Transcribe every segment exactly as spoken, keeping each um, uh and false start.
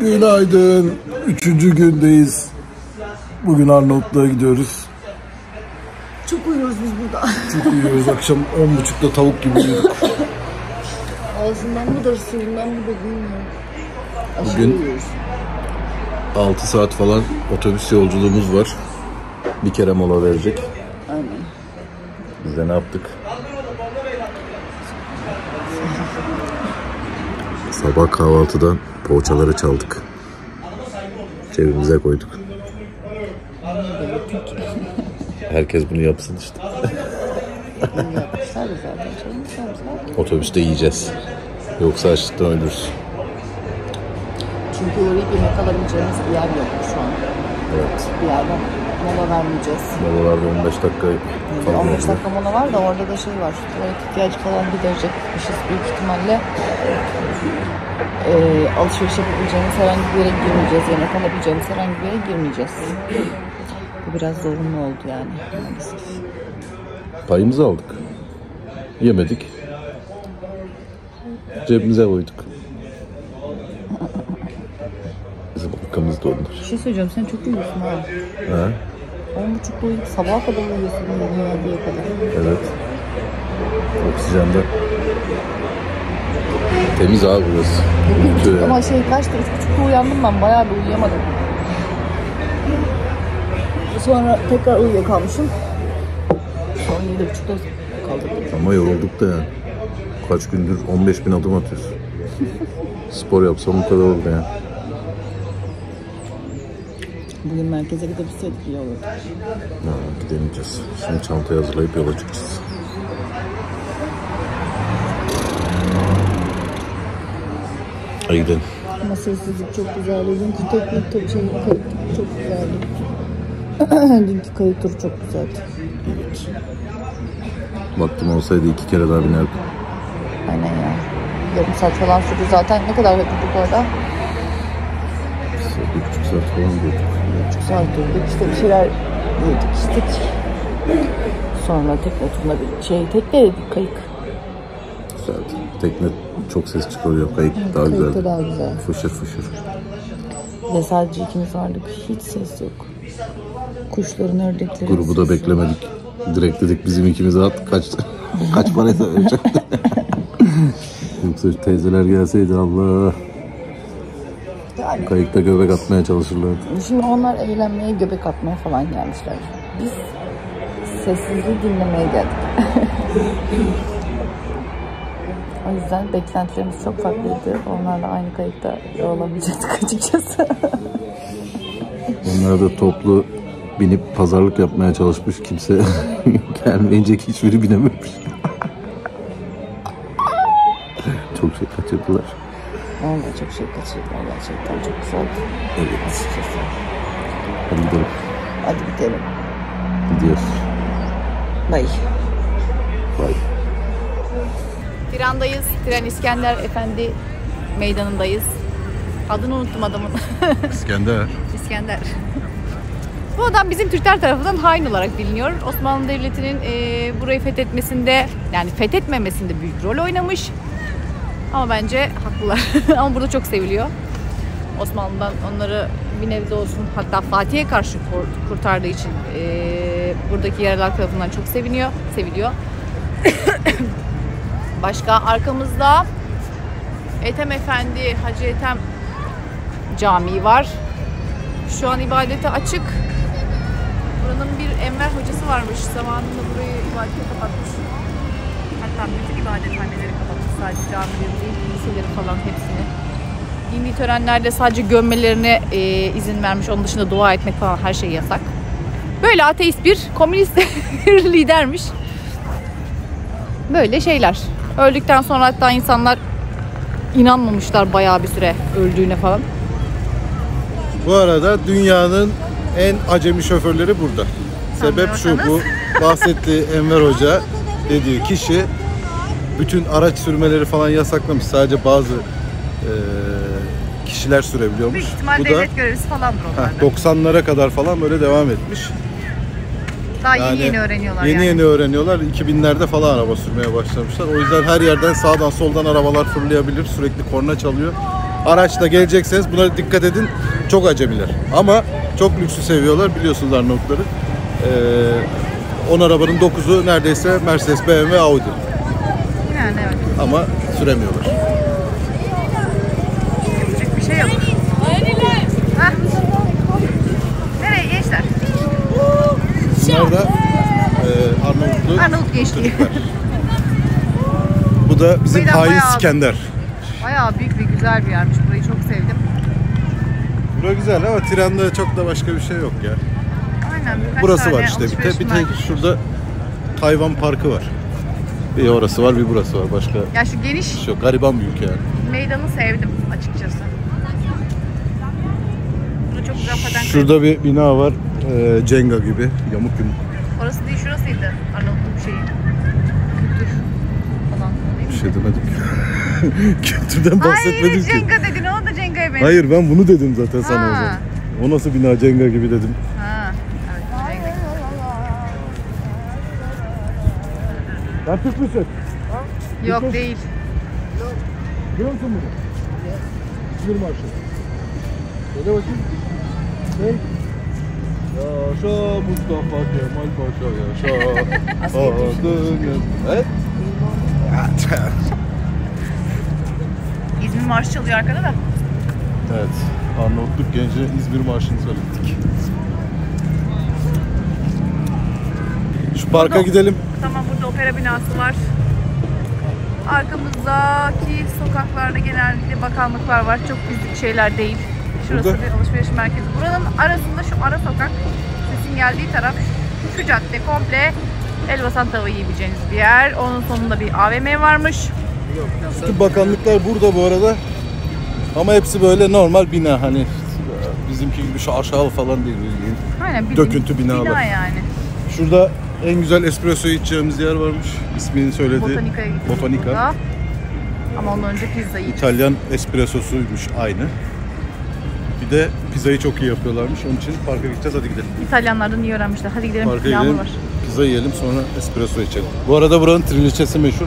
Günaydın. Üçüncü gündeyiz. Bugün Arnavutluğa gidiyoruz. Çok uyuyoruz biz burada. Çok uyuyoruz. Akşam on buçukta tavuk gibi uyuduk. Ağzından mıdır, suyundan mıdır bilmiyorum. Bugün altı saat falan otobüs yolculuğumuz var. Bir kere mola verecek. Aynen. Biz de ne yaptık? Sabah kahvaltıdan poğaçaları çaldık. Cebimize koyduk. Herkes bunu yapsın işte. Otobüste yiyeceğiz. Yoksa açlıktan ölürüz. Çünkü orayı yemek alabileceğimiz bir yer yok şu an. Evet. Bir yerden mola vermeyeceğiz. Molalarda on beş dakika yani on beş dakika mola var da orada da şey var. Tuvalet ihtiyacı falan giderecekmişiz büyük ihtimalle. E, alışveriş yapabileceğimiz herhangi bir yere girmeyeceğiz. Yemek alabileceğimiz herhangi bir yere girmeyeceğiz. Bu biraz zorunlu oldu yani. Maalesef. Payımızı aldık. Yemedik. Cebimize koyduk. Hakkımız doldur. Bir şey söyleyeceğim, sen çok uyuyorsun ha. He? on buçukta uyuyup sabaha kadar uyuyorsun, yediye kadar. Evet. Oksijende. Temiz abi burası. Temiz. Ama şey kaçtı, üç buçukta uyandım ben, bayağı bir uyuyamadım. Sonra tekrar uyuyakalmışım. Sonra yedi buçukta kaldırdım. Ama yorulduk da yani. Kaç gündür on beş bin adım atıyorsun. Spor yapsam bu kadar oldu yani. Bugün merkeze gidebilseydik iyi olurdu. Ha, gidemeyeceğiz. Şimdi çantayı hazırlayıp yola çıkacağız. Hadi gidelim. Ama sessizlik çok güzeldi. Dünkü teknik tabii şeyin kayıt çok güzeldi. Dünkü kayıt turu çok güzeldi. Evet. Vaktim olsaydı iki kere daha binerdim. Aynen ya. Yarım saat falan sürdü zaten. Ne kadar vakitlik orada? Bir buçuk saat falan durduk. Bir buçuk saat durduk. İşte bir şeyler yedik, içtik. Sonra tekne turuna bir şey, tekne yedik, kayık. Güzeldi. Tekne çok ses çıkarıyor, kayık evet, daha güzeldi. Kayık da daha güzel. Fışır fışır. Ve sadece ikimiz vardık, hiç ses yok. Kuşların, ördeklerin grubu da beklemedik. Var. Direkt dedik bizim ikimize at, kaç, kaç paraysa ölecekti. Yoksa teyzeler gelseydi Allah. Yani. Kayıkta göbek atmaya çalışırlardı. Şimdi onlar eğlenmeye, göbek atmaya falan gelmişler. Biz sessizliği dinlemeye geldik. O yüzden beklentilerimiz çok farklıydı. Onlarla aynı kayıkta olamayacaktık açıkçası. Onlar da toplu binip pazarlık yapmaya çalışmış. Kimse gelmeyince hiçbiri binememiş. Çok şey kaçırdılar. Onu da çok şey kaçırdılar gerçekten, çok güzel. Evet. Hadi gidelim. Hadi gidelim. Gidiyoruz. Bay. Bay. Tiran'dayız. Tiran İskender Efendi meydanındayız. Adını unuttum adamın. İskender. İskender. Bu adam bizim Türkler tarafından hain olarak biliniyor. Osmanlı Devleti'nin e, burayı fethetmesinde, yani fethetmemesinde büyük rol oynamış. Ama bence haklılar. Ama burada çok seviliyor. Osmanlı'dan onları bir nevi de olsun, hatta Fatih'e karşı kurtardığı için e, buradaki yerel tarafından çok seviniyor, seviliyor. Başka arkamızda Ethem Efendi, Hacı Ethem Camii var. Şu an ibadete açık. Buranın bir Enver Hocası varmış. Zamanında burayı ibadete kapatmış. Hatta bütün ibadethaneleri kapatmış. Sadece camileri değil, liseleri falan hepsini. Dini törenlerde sadece gömmelerine e, izin vermiş. Onun dışında dua etmek falan her şey yasak. Böyle ateist bir komünist lidermiş. Böyle şeyler. Öldükten sonra hatta insanlar inanmamışlar bayağı bir süre öldüğüne falan. Bu arada dünyanın en acemi şoförleri burada. Sen sebep şu bu. Bahsettiği Enver Hoca dediği kişi bütün araç sürmeleri falan yasaklamış. Sadece bazı e, kişiler sürebiliyormuş. Büyük ihtimal bu devlet da, görevlisi falandır onlarda. doksanlara kadar falan böyle devam etmiş. Daha yani, yeni yeni öğreniyorlar Yeni yani. yeni öğreniyorlar. iki binlerde falan araba sürmeye başlamışlar. O yüzden her yerden sağdan soldan arabalar fırlayabilir. Sürekli korna çalıyor. araçla gelecekseniz buna dikkat edin. Çok acemiler. Ama çok lüksü seviyorlar. Biliyorsunuz Arnavutları. Ee, on arabanın dokuzu neredeyse Mercedes, B M W, Audi. Yani evet. Ama süremiyorlar. Yapacak bir şey yok. Ha. Nereye gençler? Bunlar da e, Arnavutlu Arnavut gençliği. Bu da bizim Hain İskender. Bayağı büyük ve güzel bir yermiş. Burayı çok sevdim. Bura güzel ama Tiran'da çok da başka bir şey yok ya. Aynen. Burası var işte bir tek. Bir tek şurada hayvan parkı var. Bir orası var, bir burası var. Başka ya şu geniş yok. Gariban büyük yani. Meydanı sevdim açıkçası. Bunu çok rafadan. Şurada bir bina var. E, Cenga gibi. Yamuk yumuk. Orası değil, şurasıydı. Arnavutluk şeyi. Kültür falan. Bir şey demedik. Kültürden bahsetmedim. Hayır, Cenga dedin. O da Cenga'ya benziyor. Hayır, ben bunu dedim zaten ha. Sana o zaman. O nasıl bina, Cenga gibi dedim. Ha. Sen Türk müsün? Yok, Türk değil. Biliyor musun bunu? Evet. İzmir Marşı. Söyle bakayım. Ne? Yaşa Mustafa Kemal Paşa yaşa. Adın ne? İzmir Marşı çalıyor arkada da. Evet. Arnavutluk genci İzmir Marşı'nı söyledik. Şu parka burada gidelim. Tamam, burada opera binası var. Arkamızdaki sokaklarda genellikle bakanlıklar var. Çok bizlik şeyler değil. Şurası burada bir alışveriş merkezi. Buranın arasında şu ara sokak, sesin geldiği taraf, şu, şu cadde komple Elbasan tavuğu yiyebileceğiniz bir yer. Onun sonunda bir A V M varmış. Bütün bakanlıklar burada bu arada. Ama hepsi böyle normal bina, hani bizimki gibi şu aşağı falan değil. Aynen, döküntü binalar. Bina yani. Şurada en güzel espresso içeceğimiz yer varmış. İsmini söyledi. Botanika'ya gittik. Botanika. Ama ondan önce pizza yedik. İtalyan espressosuymuş aynı. Bir de pizzayı çok iyi yapıyorlarmış. Onun için parka gideceğiz. Hadi gidelim. İtalyanlardan iyi öğrenmişler. Hadi gidelim. Parka gidelim. Var. Pizza yiyelim, sonra espresso içelim. Bu arada buranın trileçesi meşhur.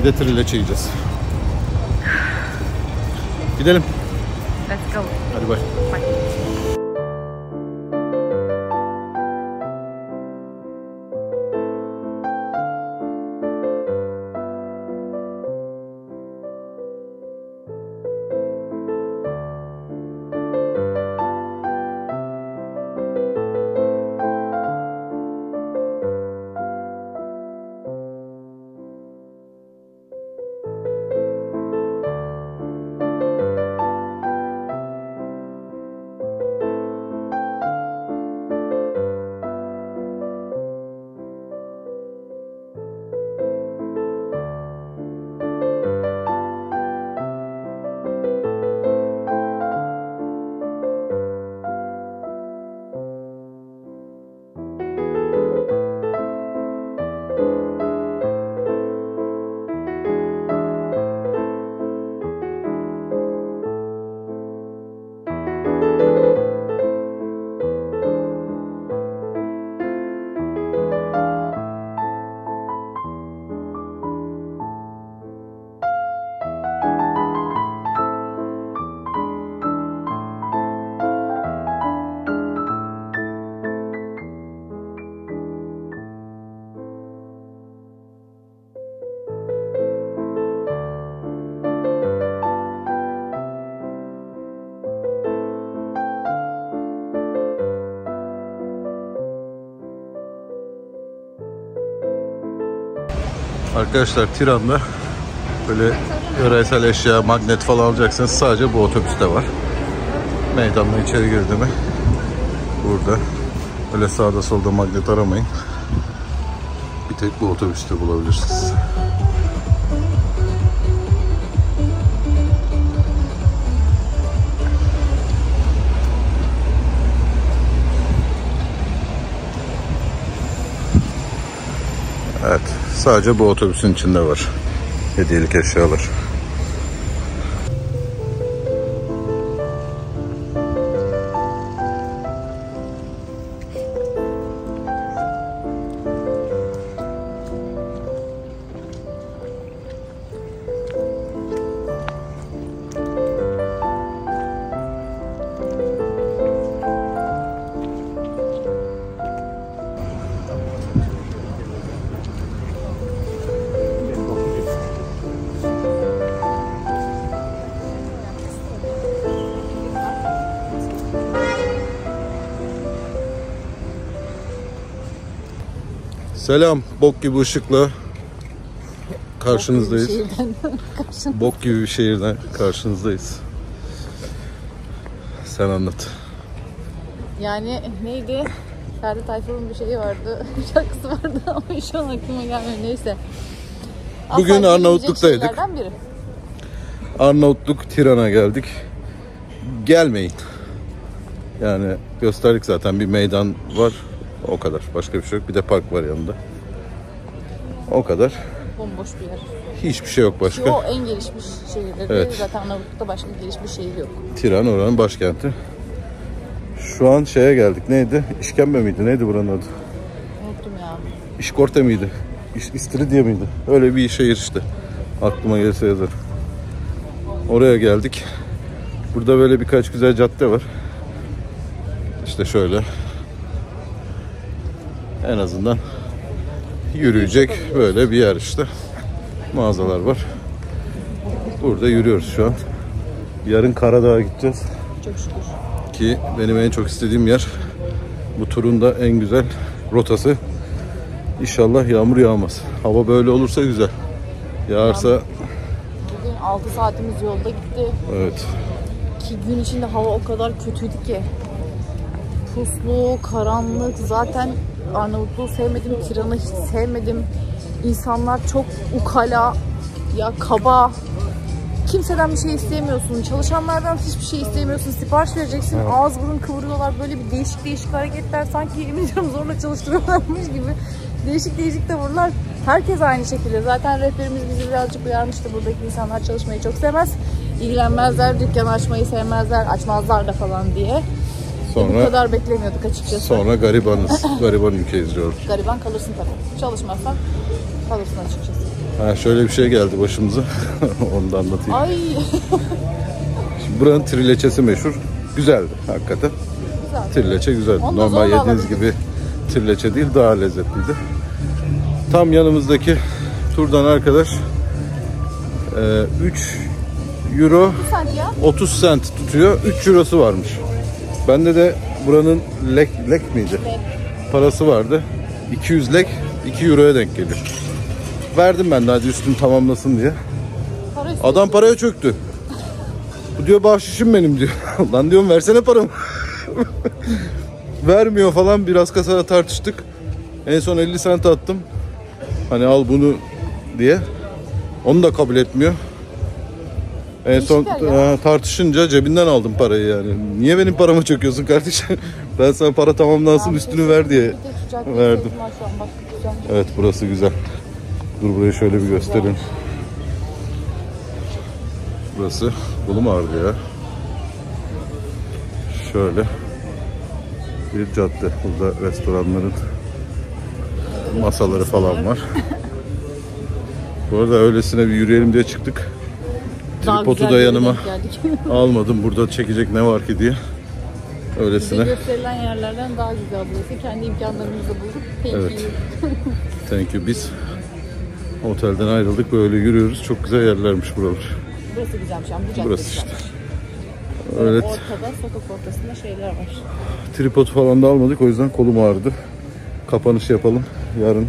Bir de trileçe yiyeceğiz. Gidelim. Let's go. Hadi bye. Bye. Arkadaşlar, Tiran'da böyle yöresel eşya, magnet falan alacaksanız sadece bu otobüste var. Meydandan içeri girdi mi burada öyle sağda solda magnet aramayın. Bir tek bu otobüste bulabilirsiniz. Evet, sadece bu otobüsün içinde var hediyelik eşyalar. Selam, bok gibi ışıkla karşınızdayız. Bok gibi bir şehirden karşınızdayız. Sen anlat. Yani neydi? Ferdi Tayfur'un bir şeyi vardı, bir şarkısı vardı ama şu an aklıma gelmiyor. Neyse. Bugün Arnavutluk'taydık. Arnavutluk, Tiran'a geldik. Gelmeyin. Yani gösterdik zaten, bir meydan var. O kadar. Başka bir şey yok. Bir de park var yanında. O kadar. Bomboş bir yer. Hiçbir şey yok başka. Ki o en gelişmiş şehirleri. Evet. Zaten Arnavutluk'ta başka bir gelişmiş şehir yok. Tiran oranın başkenti. Şu an şeye geldik. Neydi? İşkembe miydi? Neydi buranın adı? Unuttum ya. İşkodra mıydı? İstiridye miydi? Öyle bir şehir işte. Aklıma gelirse yazarım. Oraya geldik. Burada böyle birkaç güzel cadde var. İşte şöyle. En azından yürüyecek böyle bir yer işte. Mağazalar var. Burada yürüyoruz şu an. Yarın Karadağ'a gideceğiz. Çok şükür. Ki benim en çok istediğim yer. Bu turun da en güzel rotası. İnşallah yağmur yağmaz. Hava böyle olursa güzel. Yağarsa... Bugün altı saatimiz yolda gitti. Evet. Ki gün içinde hava o kadar kötüydü ki. Puslu, karanlık. Zaten Arnavutluğu sevmedim, Tiran'ı hiç sevmedim. İnsanlar çok ukala, ya kaba. Kimseden bir şey isteyemiyorsun, çalışanlardan hiçbir şey isteyemiyorsun. Sipariş vereceksin, evet. Ağız burun kıvırıyorlar. Böyle bir değişik değişik hareketler, sanki yemin ediyorum zorla çalıştırıyorlarmış gibi. Değişik değişik tavırlar. Herkes aynı şekilde. Zaten rehberimiz bizi birazcık uyarmıştı. Buradaki insanlar çalışmayı çok sevmez. İlgilenmezler, dükkanı açmayı sevmezler, açmazlar da falan diye. Sonra, bu kadar beklemiyorduk açıkçası. Sonra garibanız, gariban ülkeyiz diyoruz. Gariban kalırsın tabii. Çalışmazsan kalırsın açıkçası. Ha, şöyle bir şey geldi başımıza. Onu da anlatayım. Ay. Şimdi buranın trileçesi meşhur. Güzeldi hakikaten. Güzel. Trileçe güzeldi. Ondan normal yediğiniz gibi trileçe değil, daha lezzetliydi. Tam yanımızdaki turdan arkadaş üç euro otuz sent tutuyor. üç eurosu varmış. Bende de buranın lek, lek miydi? Lek. Parası vardı. iki yüz lek, iki euroya denk geliyor. Verdim ben de hadi üstünü tamamlasın diye. Para üstü Adam üstü. Paraya çöktü. Bu diyor bahşişim benim diyor. Lan diyorum versene paramı. Vermiyor falan, biraz kasada tartıştık. En son elli sent attım. Hani al bunu diye. Onu da kabul etmiyor. En son e, tartışınca cebinden aldım parayı yani. Niye benim parama çöküyorsun kardeşim? Ben sana para tamamlansın üstünü ver diye verdim. Evet, burası güzel. Dur burayı şöyle bir göstereyim. Burası kolum ağrıdı ya. Şöyle bir cadde. Burada restoranların masaları falan var. Bu arada öylesine bir yürüyelim diye çıktık. Tripodu da yanıma almadım. Burada çekecek ne var ki diye. Öylesine. Bize gösterilen yerlerden daha güzel burası. Kendi imkanlarımızı bulduk. Thank evet. you. Thank you. Biz otelden ayrıldık. Böyle yürüyoruz. Çok güzel yerlermiş buralar. Burası güzelmiş. Yani bu burası işte. Evet. Ortada, sokak ortasında şeyler var. Tripod falan da almadık. O yüzden kolum ağrıdı. Kapanış yapalım. Yarın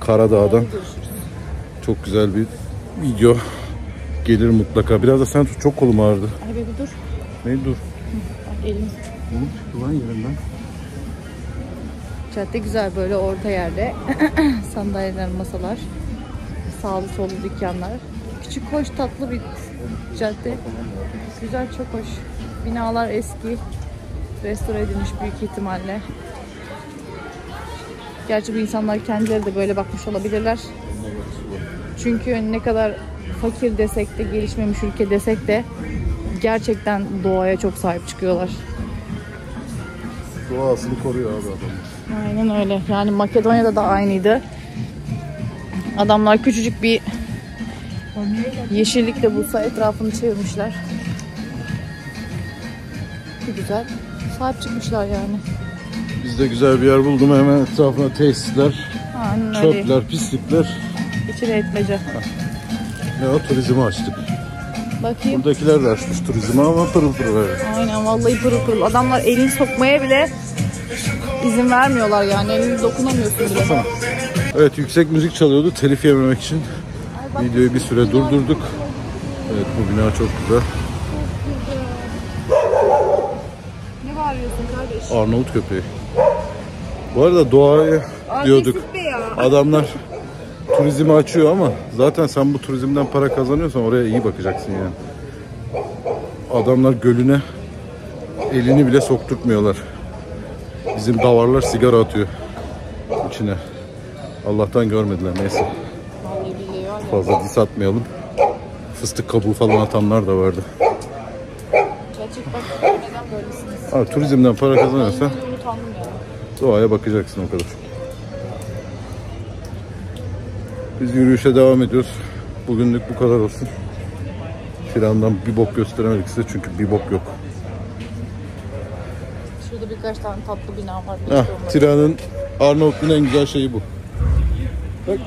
Karadağ'dan çok güzel bir video gelir mutlaka. Biraz da sen tut, çok kolum ağrıdı. Ay be bir dur. Neyi dur? Bak elim. Onu çıktı lan yerinden. Cadde güzel böyle orta yerde. Sandalyeler, masalar. Sağlı sollu dükkanlar. Küçük, hoş, tatlı bir cadde. Güzel, çok hoş. Binalar eski. Restore edilmiş büyük ihtimalle. Gerçi bu insanlar kendileri de böyle bakmış olabilirler. Çünkü ne kadar fakir desek de, gelişmemiş ülke desek de gerçekten doğaya çok sahip çıkıyorlar. Doğasını koruyor abi adam. Aynen öyle. Yani Makedonya'da da aynıydı. Adamlar küçücük bir yeşillik de bulsa etrafını çevirmişler. Çok güzel. Sahip çıkmışlar yani. Biz de güzel bir yer buldum. Hemen etrafına tesisler, aynen çöpler, öyle. Pislikler. İçine etmece. Ne o, turizmi açtık. Bakayım. Buradakiler de açmış turizmi ama pırıl pırıl. Aynen vallahi pırıl pırıl. Adamlar elini sokmaya bile izin vermiyorlar yani. Elini dokunamıyorsun bile. Evet, yüksek müzik çalıyordu. Telif yememek için videoyu bir süre durdurduk. Evet, bu bina çok güzel. Ne bağırıyorsun kardeş? Arnavut köpeği. Bu arada doğayı diyorduk. Adamlar turizmi açıyor ama zaten sen bu turizmden para kazanıyorsan oraya iyi bakacaksın yani. Adamlar gölüne elini bile sokturtmuyorlar. Bizim davarlar sigara atıyor içine. Allah'tan görmediler, neyse. Fazla dis atmayalım. Fıstık kabuğu falan atanlar da vardı. Abi, turizmden para kazanıyorsa doğaya bakacaksın o kadar. Biz yürüyüşe devam ediyoruz. Bugünlük bu kadar olsun. Tiran'dan bir bok gösteremedik size çünkü bir bok yok. Şurada birkaç tane tatlı bina var. Heh, Tiran'ın, Arnavutluğun en güzel şeyi bu. Bak,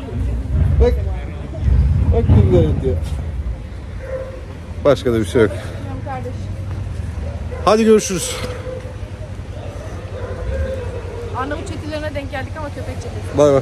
bak, bak güzel diyor. Başka da bir şey yok. Hadi görüşürüz. Arnavut çetilerine denk geldik ama köpek çetesi. Bay bay.